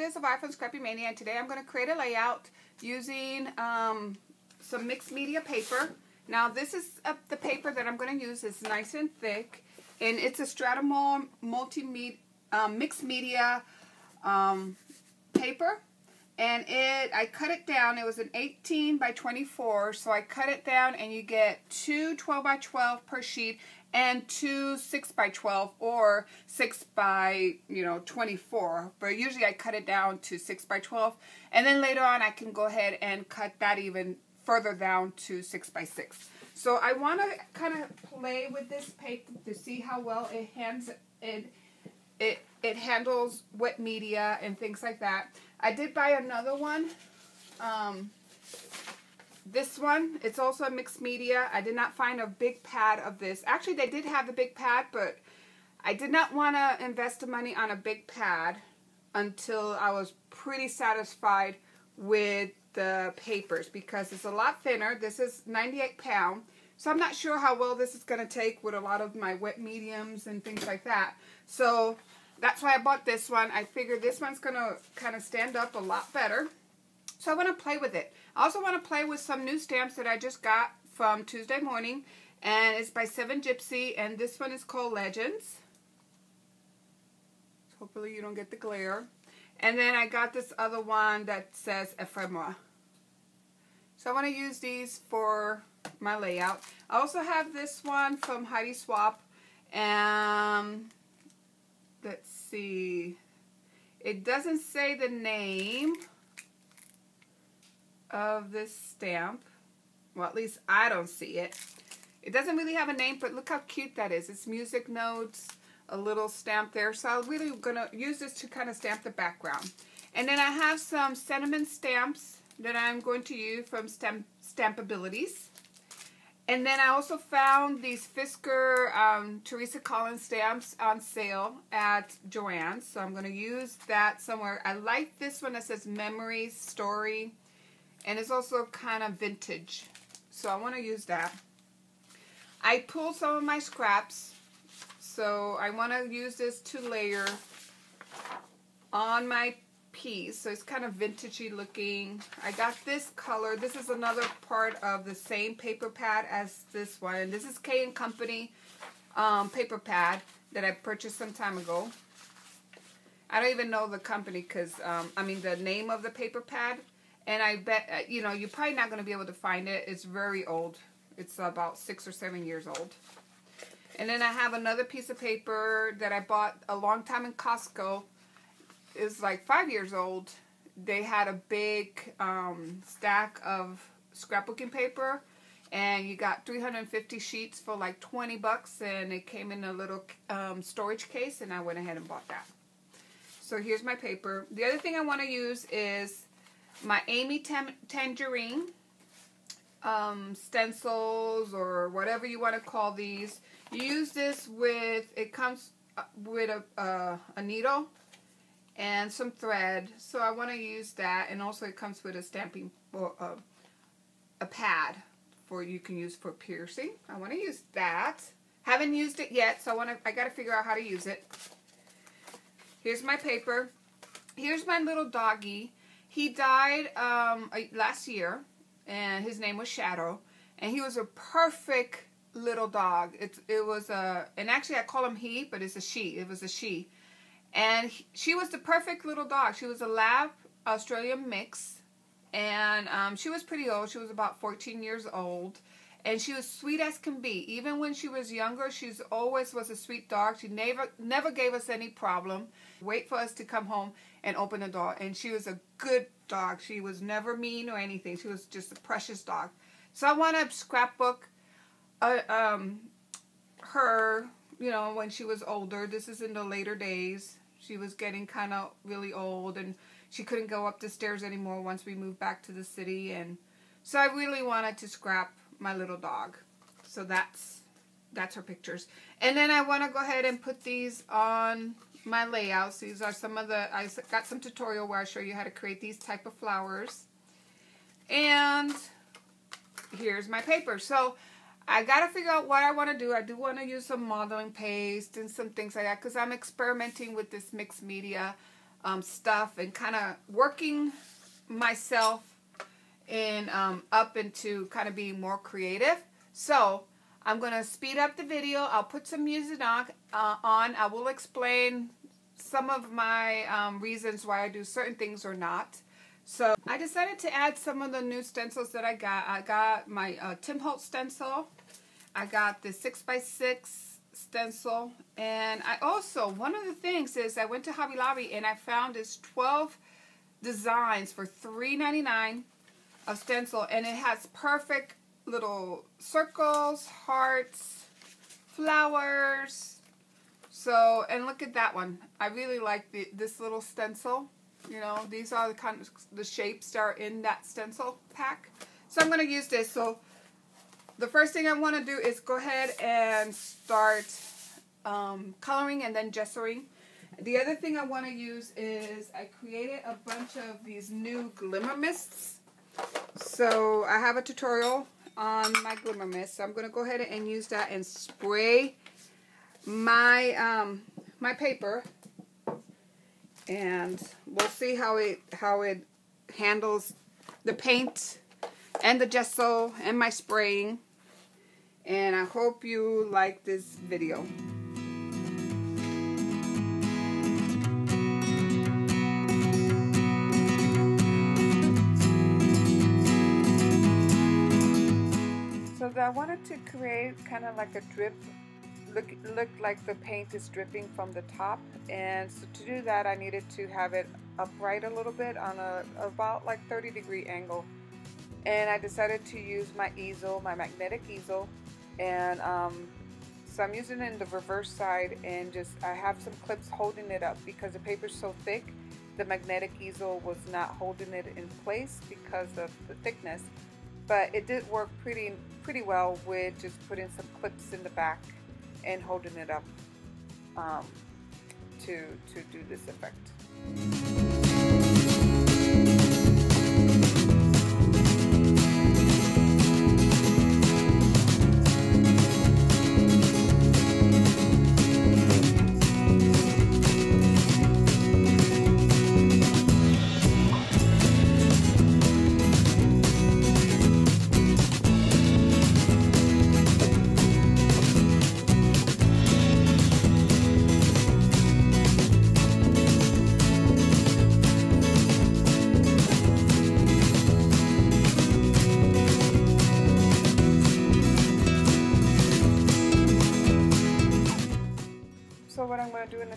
This is Vi from Scrappy Mania, and today I'm going to create a layout using some mixed media paper. Now this is the paper that I'm going to use. It's nice and thick, and it's a Strathmore mixed media paper, and I cut it down. It was an 18 by 24, so I cut it down, and you get two 12 by 12 per sheet and two 6 by 12 or 6 by 24, but usually I cut it down to 6 by 12, and then later on I can go ahead and cut that even further down to 6 by 6. So I want to kind of play with this paper to see how well it handles wet media and things like that. I did buy another one. This one, it's also a mixed media. I did not find a big pad of this. Actually, they did have the big pad, but I did not want to invest the money on a big pad until I was pretty satisfied with the papers, because it's a lot thinner. This is 98 pound, so I'm not sure how well this is going to take with a lot of my wet mediums and things like that. So that's why I bought this one. I figured this one's going to kind of stand up a lot better. So I want to play with it. I also want to play with some new stamps that I just got from Tuesday morning, and it's by Seven Gypsy, and this one is called Legends. Hopefully you don't get the glare. And then I got this other one that says Ephemera. So I want to use these for my layout. I also have this one from Heidi Swap, and let's see, it doesn't say the name of this stamp. Well, at least I don't see it. It doesn't really have a name, but look how cute that is. It's music notes, a little stamp there. So I'm really gonna use this to kind of stamp the background. And then I have some sentiment stamps that I'm going to use from Stampabilities. And then I also found these Fisker Teresa Collins stamps on sale at Joanne's, so I'm going to use that somewhere. I like this one that says Memories, Story, and it's also kind of vintage, so I want to use that. I pulled some of my scraps, so I want to use this to layer on my piece, so it's kind of vintagey looking. I got this color. This is another part of the same paper pad as this one, and this is K and Company paper pad that I purchased some time ago. I don't even know the company, because I mean the name of the paper pad, and I bet you know, you're probably not going to be able to find it. It's very old. It's about 6 or 7 years old. And then I have another piece of paper that I bought a long time in Costco. Is like 5 years old. They had a big stack of scrapbooking paper, and you got 350 sheets for like 20 bucks, and it came in a little storage case, and I went ahead and bought that. So here's my paper. The other thing I want to use is my Amy Tangerine stencils, or whatever you want to call these. You use this with, it comes with a needle and some thread, so I want to use that, and also it comes with a stamping, a pad for you can use for piercing. I want to use that. Haven't used it yet, so I got to figure out how to use it. Here's my paper. Here's my little doggy. He died last year, and his name was Shadow, and he was a perfect little dog. And actually I call him he, but it's a she. It was a she. And she was the perfect little dog. She was a lab Australian mix, and she was pretty old. She was about 14 years old, and she was sweet as can be. Even when she was younger, she always was a sweet dog. She never gave us any problem. Wait for us to come home and open the door, and she was a good dog. She was never mean or anything. She was just a precious dog. So I want to scrapbook her, you know, when she was older. This is in the later days. She was getting kind of really old, and she couldn't go up the stairs anymore once we moved back to the city. And so I really wanted to scrap my little dog. So that's her pictures. And then I want to go ahead and put these on my layouts. These are some of the, I got some tutorial where I show you how to create these type of flowers. And here's my paper. So I got to figure out what I want to do. I do want to use some modeling paste and some things like that, because I'm experimenting with this mixed media stuff and kind of working myself in up into kind of being more creative. So I'm going to speed up the video. I'll put some music on. I will explain some of my reasons why I do certain things or not. So I decided to add some of the new stencils that I got. I got my Tim Holtz stencil. I got the 6x6 stencil. And I also, one of the things is I went to Hobby Lobby and I found this 12 designs for $3.99 of stencil. And it has perfect little circles, hearts, flowers. So, and look at that one. I really like this little stencil. You know, these are the kind of the shapes that are in that stencil pack. So I'm going to use this. So the first thing I want to do is go ahead and start coloring and then gessoing. The other thing I want to use is I created a bunch of these new glimmer mists. So I have a tutorial on my glimmer mist. So I'm going to go ahead and use that and spray my my paper. And we'll see how it handles the paint and the gesso and my spraying. And I hope you like this video. So I wanted to create kind of like a drip. Looked like the paint is dripping from the top, and so to do that I needed to have it upright a little bit on about like 30-degree angle. And I decided to use my easel, my magnetic easel, and so I'm using it in the reverse side, and just I have some clips holding it up because the paper's so thick. The magnetic easel was not holding it in place because of the thickness, but it did work pretty well with just putting some clips in the back and holding it up to do this effect.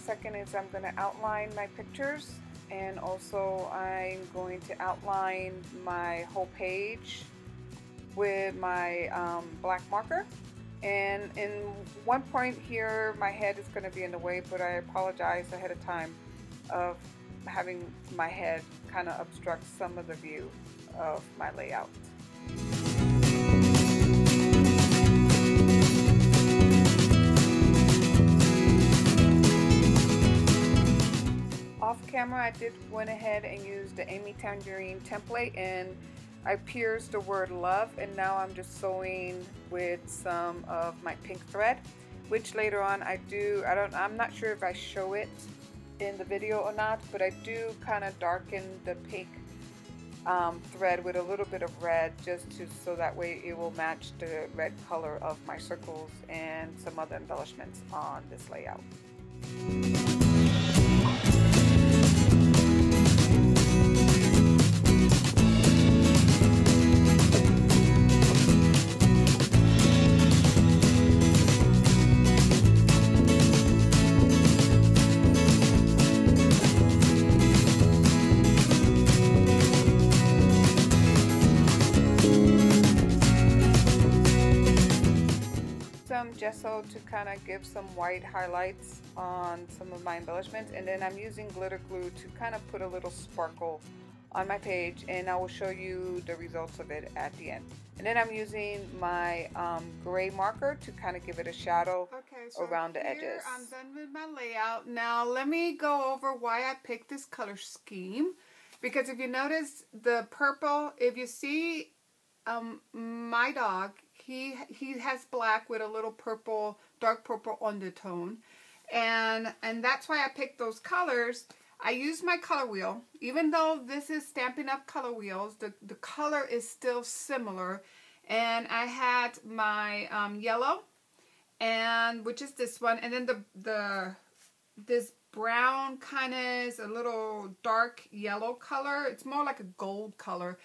Second is I'm going to outline my pictures, and also I'm going to outline my whole page with my black marker. And in one point here my head is going to be in the way, but I apologize ahead of time of having my head kind of obstruct some of the view of my layout. Off camera I went ahead and used the Amy Tangerine template, and I pierced the word love, and now I'm just sewing with some of my pink thread, which later on I'm not sure if I show it in the video or not, but I do kind of darken the pink thread with a little bit of red so that way it will match the red color of my circles and some other embellishments on this layout. Gesso to kind of give some white highlights on some of my embellishments, and then I'm using glitter glue to kind of put a little sparkle on my page, and I will show you the results of it at the end. And then I'm using my gray marker to kind of give it a shadow around the edges. I'm done with my layout. Now let me go over why I picked this color scheme, because if you notice the purple, if you see my dog, he has black with a little purple, dark purple undertone, and that's why I picked those colors. I used my color wheel. Even though this is Stampin' Up! Color wheels, the color is still similar, and I had my yellow, and which is this one, and then this brown kind of is a little dark yellow color. It's more like a gold color.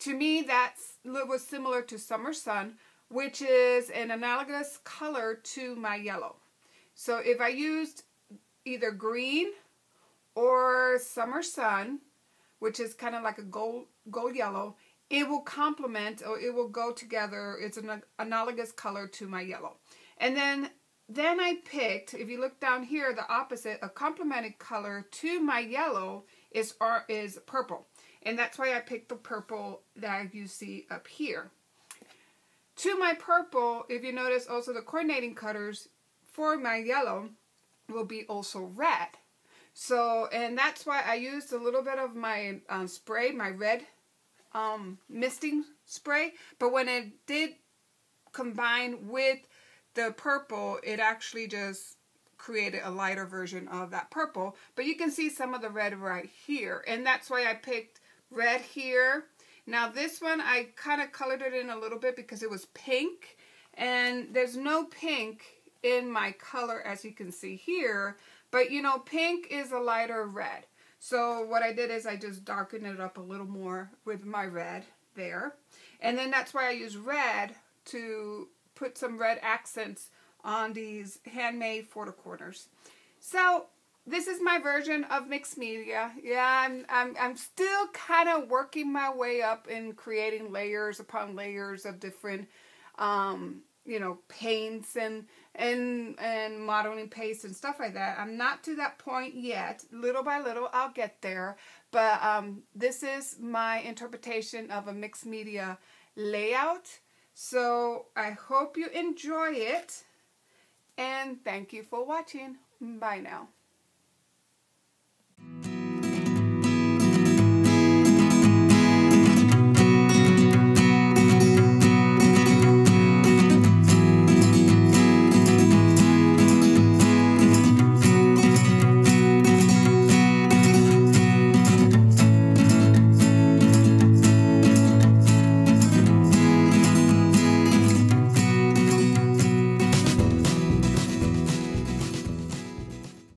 To me, that was similar to Summer Sun, which is an analogous color to my yellow. So if I used either green or Summer Sun, which is kind of like a gold yellow, it will complement, or it will go together. It's an analogous color to my yellow. And then I picked, if you look down here, the opposite, a complemented color to my yellow is purple. And that's why I picked the purple that you see up here. To my purple, if you notice, also the coordinating colors for my yellow will be also red. So, and that's why I used a little bit of my spray, my red misting spray. But when it did combine with the purple, it actually just created a lighter version of that purple. But you can see some of the red right here. And that's why I picked red here. Now this one I kind of colored it in a little bit because it was pink, and there's no pink in my color, as you can see here, but you know, pink is a lighter red. So what I did is I just darkened it up a little more with my red there. And then that's why I use red to put some red accents on these handmade photo corners. So this is my version of mixed media. Yeah, I'm still kind of working my way up in creating layers upon layers of different, you know, paints and modeling paste and stuff like that. I'm not to that point yet. Little by little, I'll get there. But this is my interpretation of a mixed media layout. So I hope you enjoy it, and thank you for watching. Bye now.